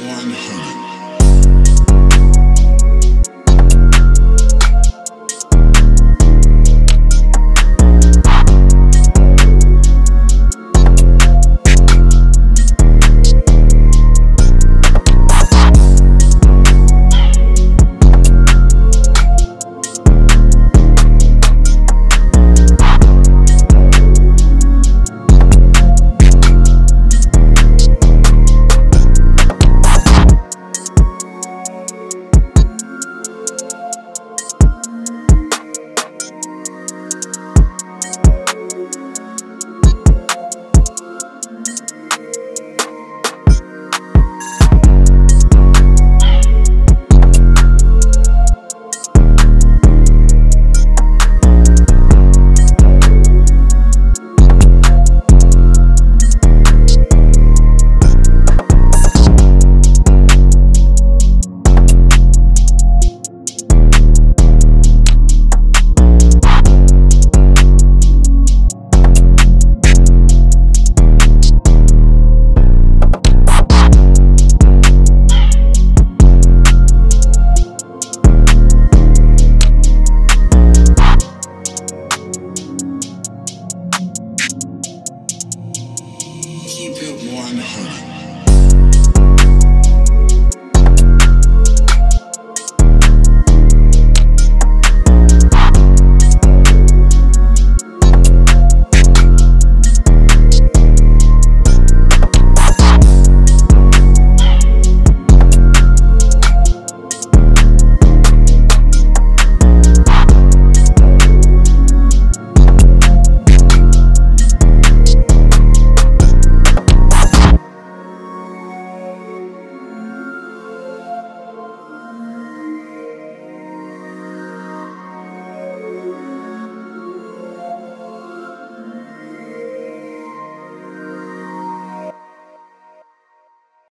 100.